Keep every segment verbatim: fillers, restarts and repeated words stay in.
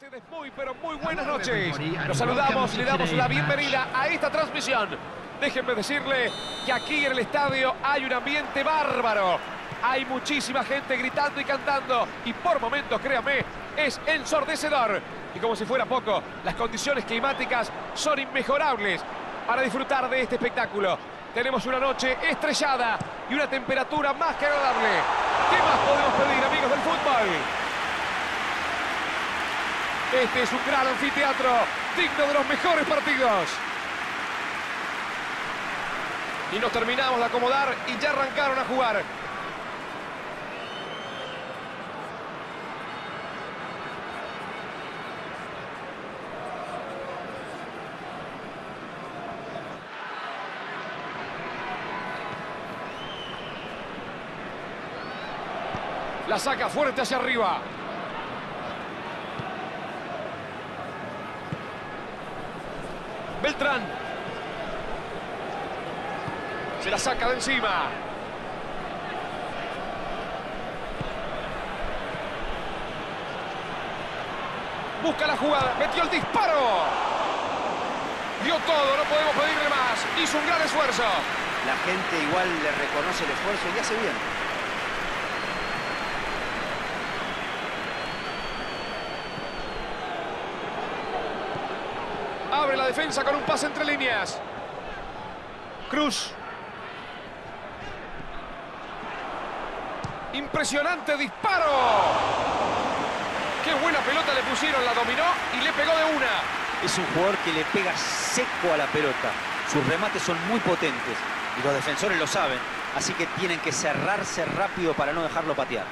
ustedes muy, pero muy buenas noches. Nos saludamos, le damos la bienvenida a esta transmisión. Déjenme decirle que aquí en el estadio hay un ambiente bárbaro. Hay muchísima gente gritando y cantando y por momentos, créame, es ensordecedor. Y como si fuera poco, las condiciones climáticas son inmejorables para disfrutar de este espectáculo. Tenemos una noche estrellada y una temperatura más que agradable. ¿Qué más podemos pedir, amigos del fútbol? Este es un gran anfiteatro, digno de los mejores partidos. Y nos terminamos de acomodar y ya arrancaron a jugar. La saca fuerte hacia arriba. Beltrán se la saca de encima. Busca la jugada, metió el disparo. Dio todo, no podemos pedirle más. Hizo un gran esfuerzo. La gente igual le reconoce el esfuerzo y hace bien. Abre la defensa con un pase entre líneas. Cruz. Impresionante disparo. Qué buena pelota le pusieron, la dominó y le pegó de una. Es un jugador que le pega seco a la pelota. Sus remates son muy potentes y los defensores lo saben. Así que tienen que cerrarse rápido para no dejarlo patear.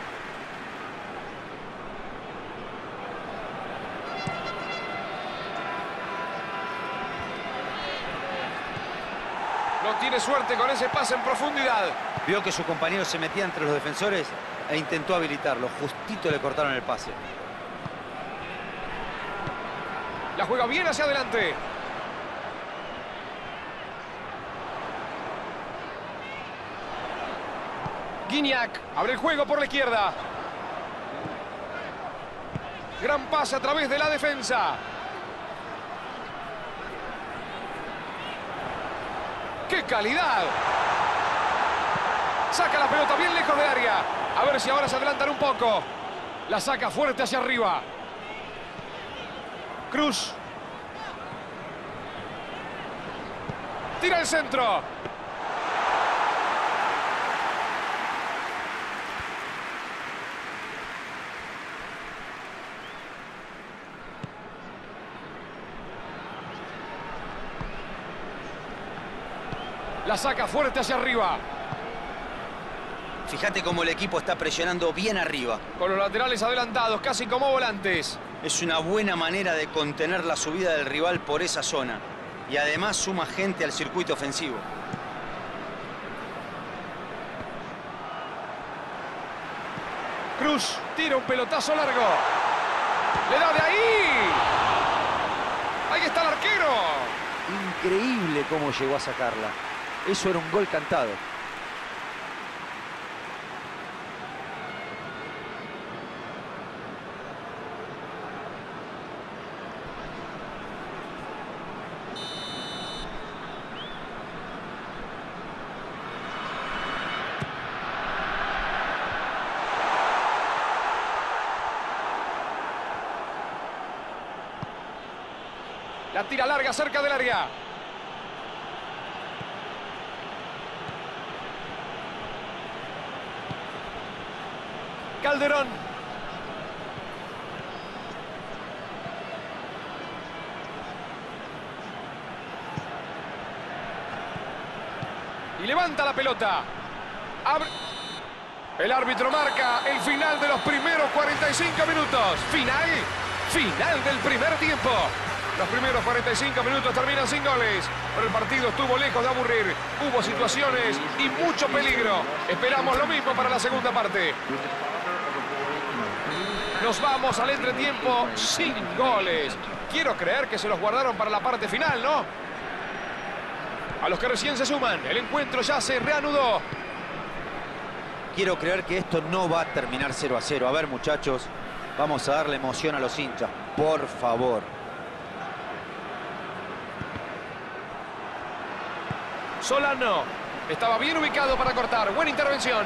Tiene suerte con ese pase en profundidad. Vio que su compañero se metía entre los defensores e intentó habilitarlo. Justito le cortaron el pase. La juega bien hacia adelante. Gignac abre el juego por la izquierda. Gran pase a través de la defensa. ¡Qué calidad! Saca la pelota bien lejos del área. A ver si ahora se adelantan un poco. La saca fuerte hacia arriba. Cruz. Tira el centro. La saca fuerte hacia arriba. Fíjate cómo el equipo está presionando bien arriba. Con los laterales adelantados, casi como volantes. Es una buena manera de contener la subida del rival por esa zona. Y además suma gente al circuito ofensivo. Cruz tira un pelotazo largo. ¡Le da de ahí! ¡Ahí está el arquero! Increíble cómo llegó a sacarla. Eso era un gol cantado. La tira larga cerca del área. Calderón. Y levanta la pelota. Abre. El árbitro marca el final de los primeros cuarenta y cinco minutos. Final. Final del primer tiempo. Los primeros cuarenta y cinco minutos terminan sin goles, pero el partido estuvo lejos de aburrir. Hubo situaciones y mucho peligro. Esperamos lo mismo para la segunda parte. Nos vamos al entretiempo sin goles. Quiero creer que se los guardaron para la parte final, ¿no? A los que recién se suman, el encuentro ya se reanudó. Quiero creer que esto no va a terminar cero a cero. A ver, muchachos, Vamos a darle emoción a los hinchas, por favor. Solano estaba bien ubicado para cortar. Buena intervención.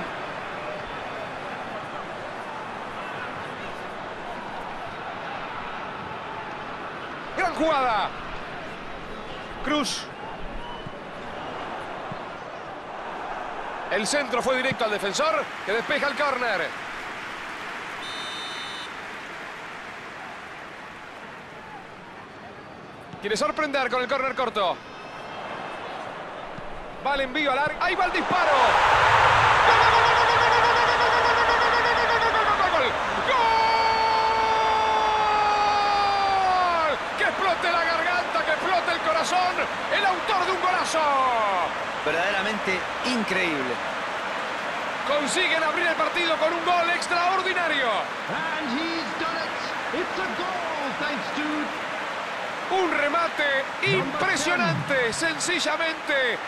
Gran jugada. Cruz. El centro fue directo al defensor, que despeja el córner. Quiere sorprender con el córner corto. Va el envío al área. ¡Ahí va el disparo! ¡Gol! ¡Que explote la garganta! ¡Que explote el corazón! ¡El autor de un golazo! Verdaderamente increíble. Consiguen abrir el partido con un gol extraordinario. And he's done it. It's a goal, thanks to... Un remate impresionante, sencillamente,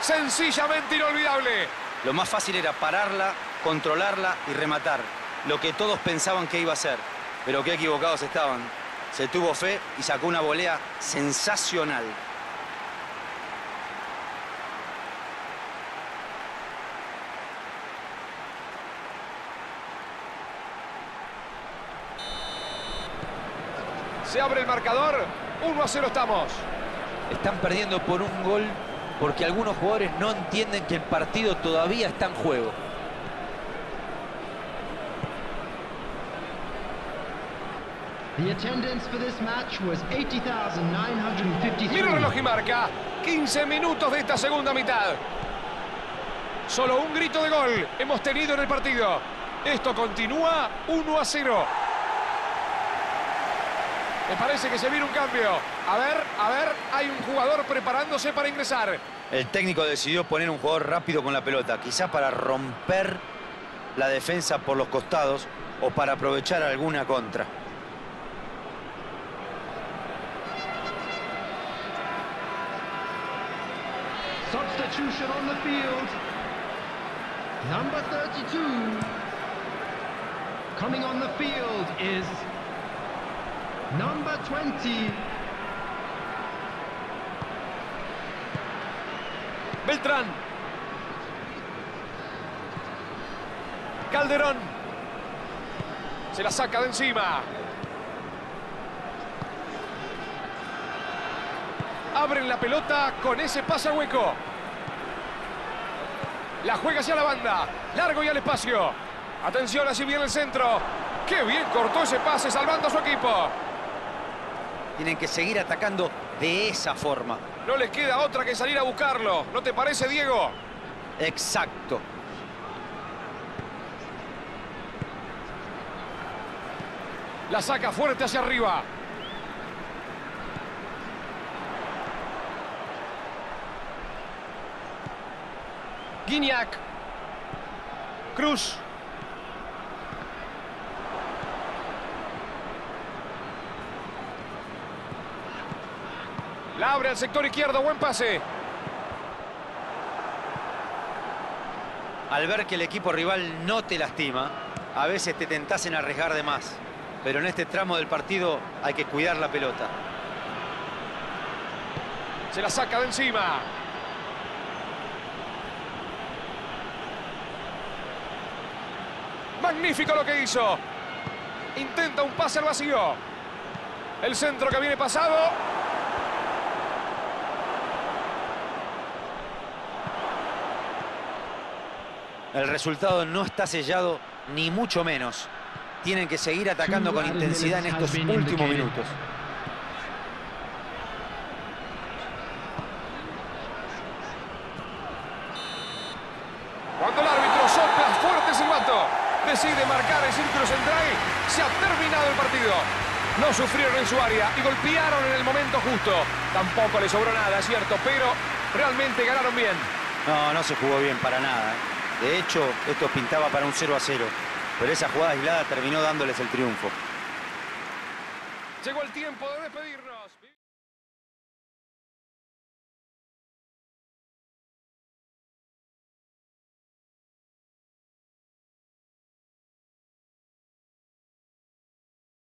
sencillamente inolvidable. Lo más fácil era pararla, controlarla y rematar. Lo que todos pensaban que iba a ser, pero qué equivocados estaban. Se tuvo fe y sacó una volea sensacional. Se abre el marcador, uno a cero estamos. Están perdiendo por un gol porque algunos jugadores no entienden que el partido todavía está en juego. Mira el reloj y marca, quince minutos de esta segunda mitad. Solo un grito de gol hemos tenido en el partido. Esto continúa uno a cero. Me parece que se viene un cambio. A ver, a ver, hay un jugador preparándose para ingresar. El técnico decidió poner un jugador rápido con la pelota, quizá para romper la defensa por los costados o para aprovechar alguna contra. Substitution on the field. Number thirty-two. Coming on the field is... Number veinte. Beltrán. Calderón. Se la saca de encima. Abren la pelota con ese pasahueco. La juega hacia la banda. Largo y al espacio. Atención, así viene el centro. ¡Qué bien cortó ese pase salvando a su equipo! Tienen que seguir atacando de esa forma. No les queda otra que salir a buscarlo. ¿No te parece, Diego? Exacto. La saca fuerte hacia arriba. Gignac. Cruz. La abre al sector izquierdo, buen pase. Al ver que el equipo rival no te lastima, a veces te tentás en arriesgar de más. Pero en este tramo del partido hay que cuidar la pelota. Se la saca de encima. Magnífico lo que hizo. Intenta un pase al vacío. El centro que viene pasado... El resultado no está sellado, ni mucho menos. Tienen que seguir atacando con intensidad en estos últimos minutos. Cuando el árbitro sopla fuerte el silbato, decide marcar el círculo central, se ha terminado el partido. No sufrieron en su área y golpearon en el momento justo. Tampoco le sobró nada, es cierto, pero realmente ganaron bien. No, no se jugó bien para nada, ¿eh? De hecho, esto pintaba para un cero a cero, pero esa jugada aislada terminó dándoles el triunfo. Llegó el tiempo de despedirnos.